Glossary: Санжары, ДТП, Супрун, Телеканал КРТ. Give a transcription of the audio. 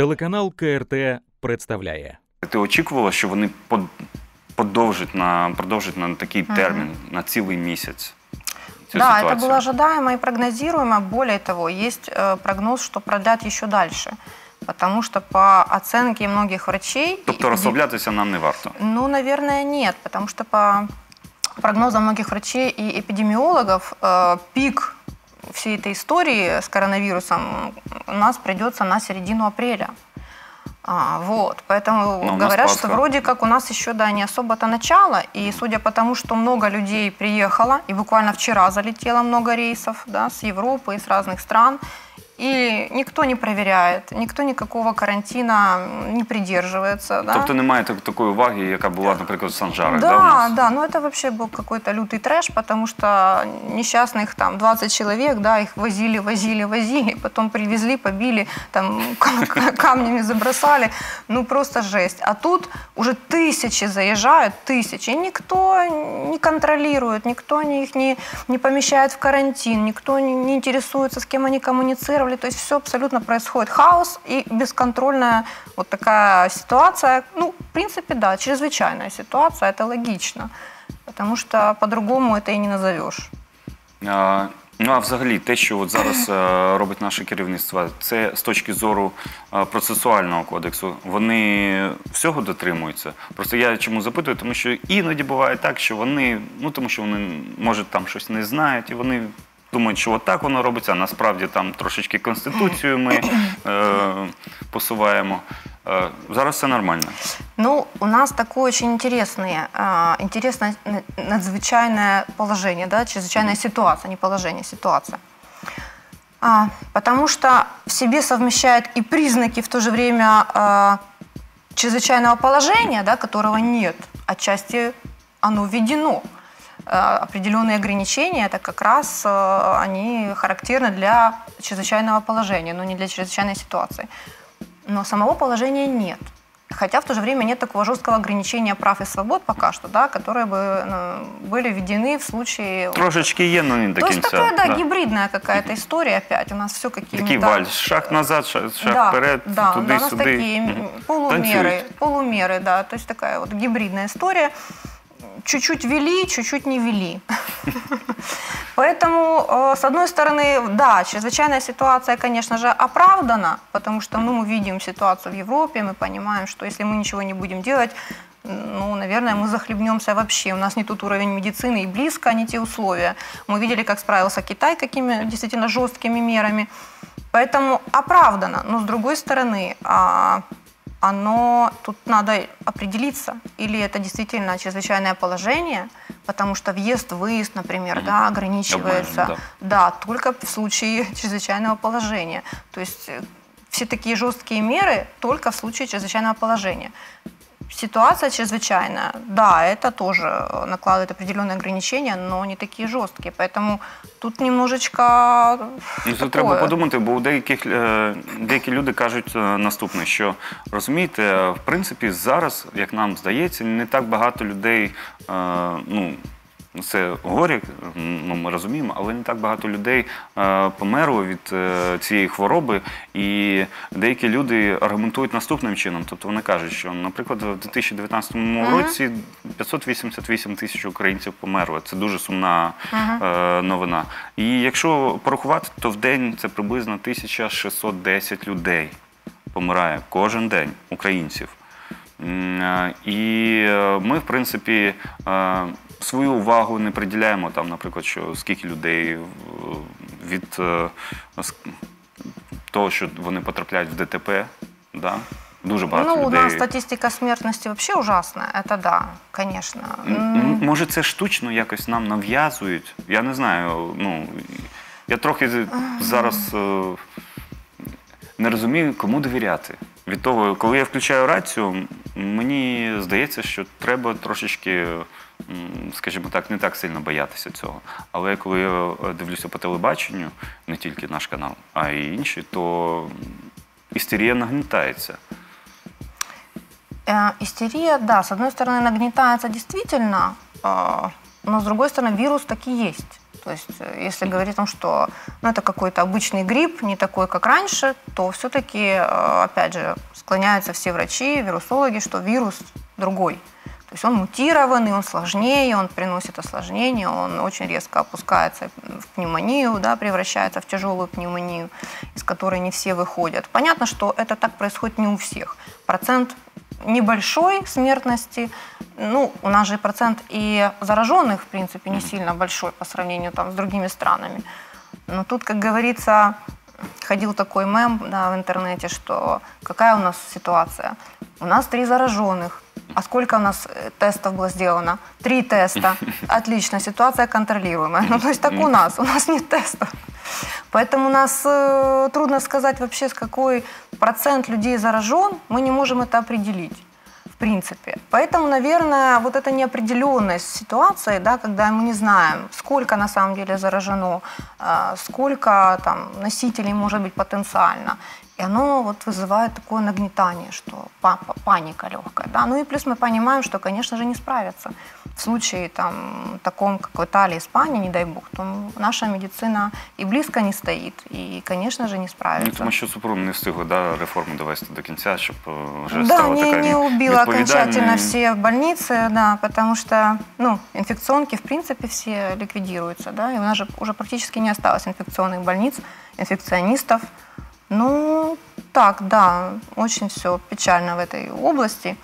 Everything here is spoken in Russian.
Телеканал КРТ представляє. Ти очікувала, що вони продовжать на такий термін, на цілий місяць? Да, это было ожидаемо и прогнозируемо. Более того, есть прогноз, что продлят еще дальше. Потому что по оценке многих врачей... То есть расслабляться нам не варто? Ну, наверное, нет. Потому что по прогнозам многих врачей и эпидемиологов пик всей этой истории с коронавирусом у нас придется на середину апреля. Вот, поэтому говорят, что вроде как у нас еще, да, не особо-то начало, и судя по тому, что много людей приехало, и буквально вчера залетело много рейсов, да, с Европы, с разных стран, и никто не проверяет, никто никакого карантина не придерживается. Да? То есть немає такой уваги, яка была, например, в Санжарах, да, да, у нас? Да, но это вообще был какой-то лютый трэш, потому что несчастных там 20 человек, да, их возили, потом привезли, побили, там камнями забросали, ну просто жесть. А тут уже тысячи заезжают, тысячи, и никто не контролирует, никто их не помещает в карантин, никто не интересуется, с кем они коммуницировали. То есть все абсолютно происходит хаос и бесконтрольная вот такая ситуация. Ну, в принципе, да, чрезвычайная ситуация, это логично, потому что по-другому это и не назовешь. Ну, а взагалі, те, що от зараз робить наше керівництво, це з точки зору процесуального кодексу. Вони всього дотримуються? Просто я чому запитую, тому що іноді буває так, що вони, ну, тому що вони, може, там щось не знають, і вони... думають, що отак воно робиться, а насправді там трошечки Конституцію ми посуваємо. Зараз все нормально. Ну, у нас такое очень интересное надзвичайное положение, да, чрезвычайная ситуация, не положение, ситуация. Потому что в себе совмещает и признаки в то же время чрезвычайного положения, да, которого нет, отчасти оно введено. Определенные ограничения, это как раз они характерны для чрезвычайного положения, но не для чрезвычайной ситуации. Но самого положения нет. Хотя в то же время нет такого жесткого ограничения прав и свобод пока что, да, которые бы были введены в случае... Трошечки е, но не до конца. То есть такая, да, да, гибридная какая-то история опять. У нас все какие-то... Такие вальс. Шаг назад, шаг да, вперед, да, туда-сюда. Да, у нас такие полумеры, да. То есть такая вот гибридная история. Чуть-чуть вели, чуть-чуть не вели. Поэтому, с одной стороны, да, чрезвычайная ситуация, конечно же, оправдана, потому что мы видим ситуацию в Европе, мы понимаем, что если мы ничего не будем делать, ну, наверное, мы захлебнемся вообще. У нас не тот уровень медицины и близко не те условия. Мы видели, как справился Китай, какими действительно жесткими мерами. Поэтому оправдано, но с другой стороны... тут надо определиться, или это действительно чрезвычайное положение, потому что въезд-выезд, например, да, ограничивается, да, только в случае чрезвычайного положения. То есть все такие жесткие меры только в случае чрезвычайного положения. Ситуация чрезвычайная, да, это тоже накладывает определенные ограничения, но не такие жесткие, поэтому тут немножечко ну, тут треба подумати, бо у деякі люди кажуть наступне, що, розумієте, в принципі, зараз, як нам здається, не так багато людей, ну, це горе, ми розуміємо, але не так багато людей померло від цієї хвороби. І деякі люди аргументують наступним чином. Тобто вони кажуть, що, наприклад, в 2019 році 588 тисяч українців померло. Це дуже сумна новина. І якщо порахувати, то в день це приблизно 1610 людей помирає кожен день українців. І ми, в принципі, свою увагу не приділяємо, там, наприклад, що скільки людей від того, що вони потрапляють в ДТП, да? Дуже багато людей. Ну, у нас статистика смертності взагалі ужасна, це да, звісно. Може, це штучно якось нам нав'язують? Я не знаю, ну, я трохи зараз не розумію, кому довіряти. Від того, коли я включаю рацію, мені здається, що треба трошечки, скажімо так, не так сильно боятися цього. Але коли я дивлюся по телебаченню, не тільки наш канал, а й інші, то істерія нагнітається. Истерия, да, с одной стороны, нагнетается действительно, но с другой стороны, вирус таки есть. То есть, если говорить о том, что это какой-то обычный грипп, не такой, как раньше, то все-таки, опять же, склоняются все врачи, вирусологи, что вирус другой. То есть он мутированный, он сложнее, он приносит осложнения, он очень резко опускается в пневмонию, превращается в тяжелую пневмонию, из которой не все выходят. Понятно, что это так происходит не у всех. Процент небольшой смертности, у нас же процент и зараженных, в принципе, не сильно большой по сравнению с другими странами. Но тут, как говорится, ходил такой мем в интернете, что какая у нас ситуация? У нас 3 зараженных. А сколько у нас тестов было сделано? 3 теста. Отлично, ситуация контролируемая. Ну, то есть так у нас нет тестов. Поэтому у нас трудно сказать вообще, с какой процент людей заражен, мы не можем это определить, в принципе. Поэтому, наверное, вот эта неопределенность ситуации, когда мы не знаем, сколько на самом деле заражено, сколько носителей может быть потенциально, и оно вызывает такое нагнетание, что паника легкая. Ну и плюс мы понимаем, что, конечно же, не справятся. В случае таком, как в Италии, Испании, не дай бог, то наша медицина и близко не стоит, и, конечно же, не справится. Тому що Супрун не встигла реформу довести до кінця, щоб вже стала така відповідальна. Да, не убила окончательно все больницы, потому что инфекционки, в принципе, все ликвидируются, и у нас же уже практически не осталось инфекционных больниц, инфекционистов. Очень все печально в этой области.